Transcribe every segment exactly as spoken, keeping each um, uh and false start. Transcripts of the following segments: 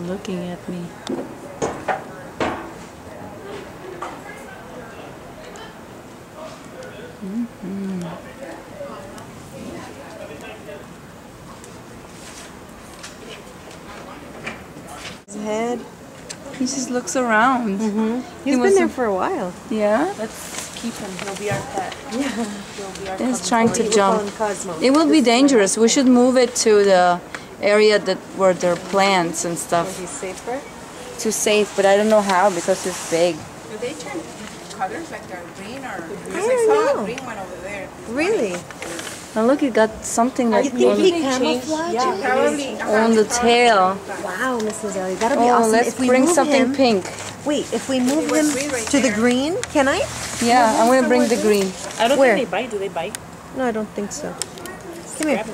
looking at me. Mm-hmm. His head. He just looks around. Mm-hmm. He's he been there for a while. Yeah. Let's keep him. He'll be our pet. Yeah. He'll be our He's trying to jump. It will be dangerous. We should move it to the area that where there are plants and stuff. Is he safer? Too safe, but I don't know how because it's big. Do they turn colors like they're green or? I don't I know. A green one over there. Really? Now look, it got something like on, yeah, on the tail. Wow, Missus Ellie, that'll be oh, awesome. Let's if we bring move something him, pink. Wait, if we move him right to there. the green, can I? Yeah, I'm gonna bring the in? green. I don't Where? think they bite. Do they bite? No, I don't think so. Come here.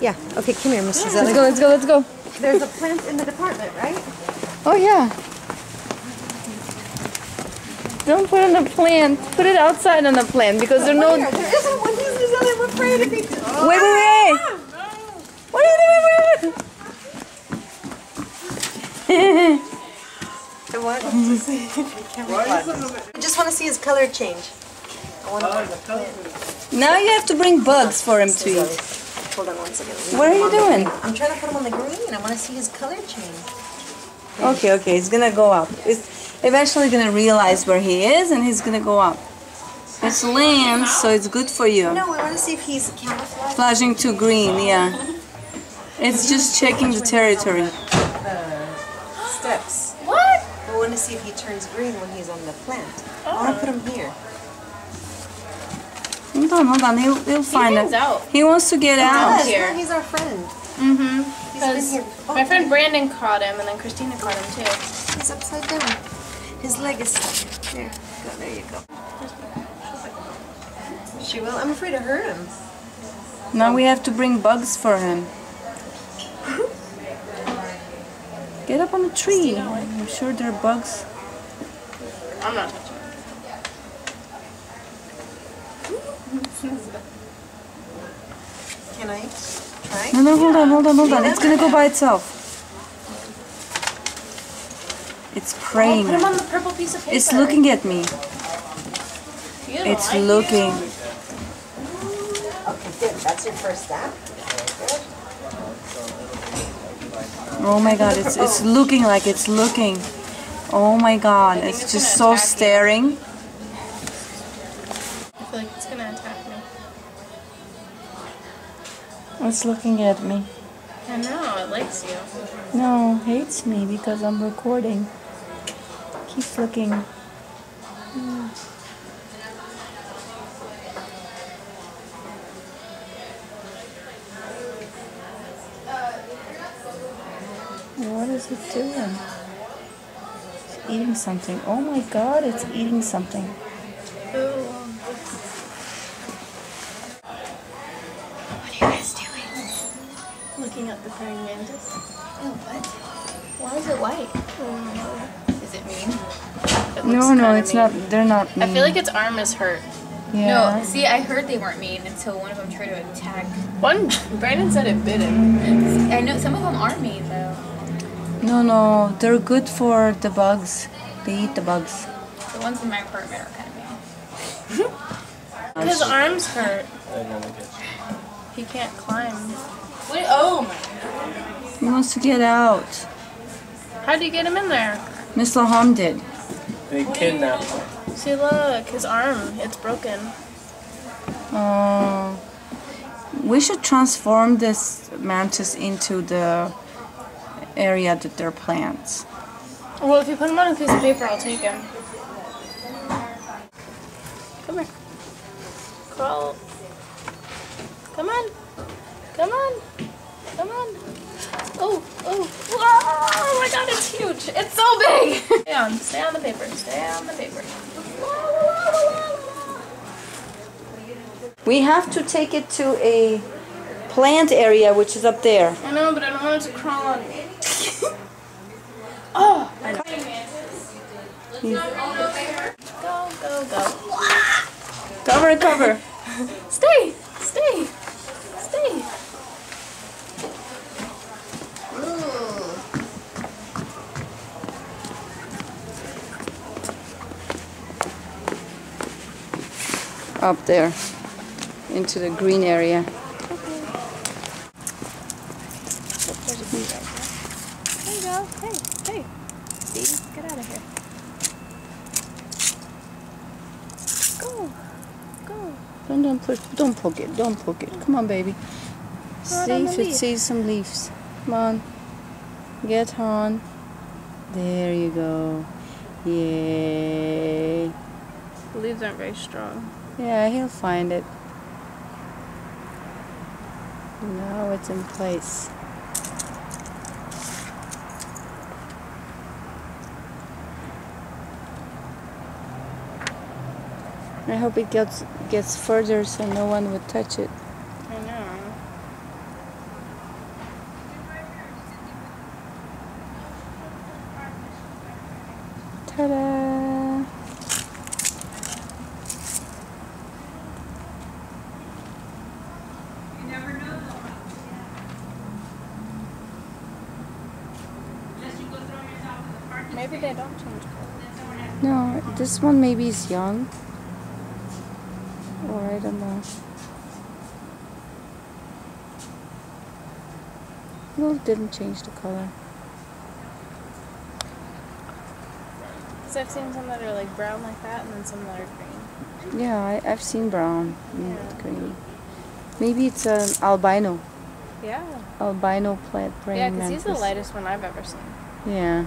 Yeah. Okay, come here, Missus Yeah. Ellie. Let's go. Let's go. Let's go. There's a plant in the department, right? Oh yeah. Don't put on the plant. Put it outside on the plant because there's no. There isn't one. We're afraid of it. Oh. Wait, wait, wait! No. What are you doing? I want to see if I I just want to see his color change. I want oh, to the color. Now you have to bring bugs for him to eat. Hold on one second. What are you doing? I'm trying to put him on the green. I want to see his color change. Okay, okay. He's gonna go up. It's eventually gonna realize where he is, and he's gonna go up. It's lamb, so it's good for you. No, I want to see if he's camouflaging. Flashing to green, yeah. It's just checking the territory. The steps. What? I want to see if he turns green when he's on the plant. Oh. I want to put him here. Hold on, hold on. He'll, he'll find he it. Out. He wants to get he out. Does. Here. He's our friend. Mm-hmm. He's been here. Oh, my friend Brandon caught him, and then Christina caught him too. He's upside down. His leg is stuck. There, go. There you go. She will. I'm afraid of hurt him. Now we have to bring bugs for him. Get up on the tree. I'm sure there are bugs. I'm not touching it. Can I try? No, no, hold on, hold on, hold on. It's going to go by itself. It's praying. Oh, put him on the purple piece of paper. It's looking at me. It's like looking. You. Okay, good. That's your first step. Good. Oh my God, it's it's looking like it's looking. Oh my God, it's, it's just so staring. You. I feel like it's gonna attack me. It's looking at me. I know, it likes you. No, it hates me because I'm recording. Keeps looking. Mm. What is it doing? It's eating something. Oh my God, it's eating something. What are you guys doing? Looking at the praying mantis. Oh, what? Why is it white? Oh. Is it mean? It looks no, no, it's mean. not. They're not mean. I feel like its arm is hurt. Yeah. No, see, I heard they weren't mean until one of them tried to attack. One, Brandon said it bit him. It's, I know some of them are mean though. No, no, they're good for the bugs. They eat the bugs. The ones in my apartment are kind of mean. His arms hurt. He can't climb. Wait, oh my God. He wants to get out. How do you get him in there? Miss LaHom did. They kidnapped him. See, look, his arm, it's broken. Oh. We should transform this mantis into the area that they're plants. Well, if you put him on a piece of paper, I'll take him. Come here. Crawl. Come on. Come on. Come on. Oh, oh. Oh my God, it's huge. It's so big. Stay on. Stay on the paper. Stay on the paper. We have to take it to a plant area, which is up there. I know, but I don't want it to crawl on me. Oh! I know. Yeah. Go, go, go. Cover, cover. Stay, stay, stay. Ooh. up there into the green area. There's a bee right there. There you go. Hey, hey. Bee, get out of here. Go. Go. Don't, don't, push, don't poke it. Don't poke it. Come on, baby. See if it sees some leaves. Come on. Get on. There you go. Yay. The leaves aren't very strong. Yeah, he'll find it. Now it's in place. I hope it gets gets further so no one would touch it. I know. Ta-da! You never know. Unless you go throw yourself in the park. Maybe they don't change colors. No, this one maybe is young. Or I don't know. Well, it didn't change the color. Because I've seen some that are like brown like that, and then some that are green. Yeah, I, I've seen brown and yeah. Green. Maybe it's an albino. Yeah. Albino plant. Yeah, because he's the lightest one I've ever seen. Yeah.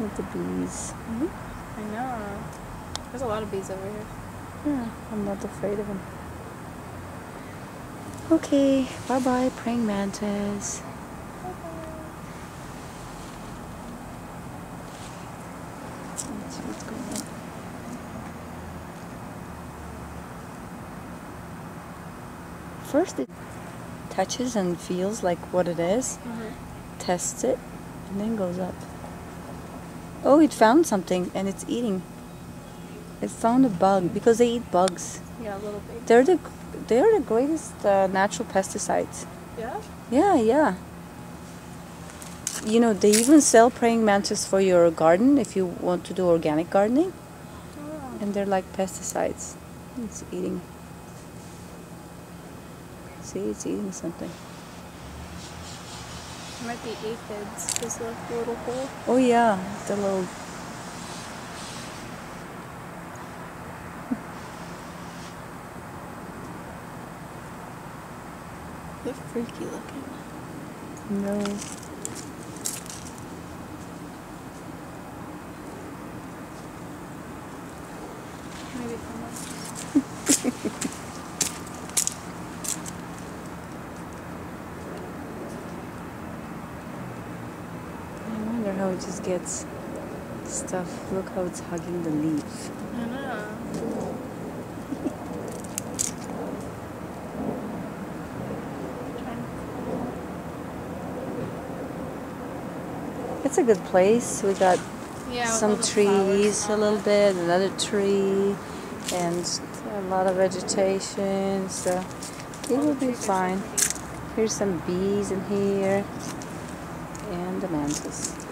With the bees. Mm-hmm. I know. There's a lot of bees over here. Yeah, I'm not afraid of him. Okay, bye bye, praying mantis. Bye bye. Let's see what's going on. First, it touches and feels like what it is, mm-hmm. Tests it, and then goes up. Oh, it found something and it's eating. It found a bug because they eat bugs. Yeah, a little bit. They're the they're the greatest uh, natural pesticides. Yeah. Yeah, yeah. You know, they even sell praying mantis for your garden if you want to do organic gardening. Oh. And they're like pesticides. It's eating. See, it's eating something. It might be aphids. This little little hole. Oh yeah, the little. They're freaky looking. No. Maybe come on. I wonder how it just gets stuff. Look how it's hugging the leaf. I know. It's a good place. We got yeah, some trees, a little bit, another tree, and a lot of vegetation, so it will be fine. Here's some bees in here, and the mantis.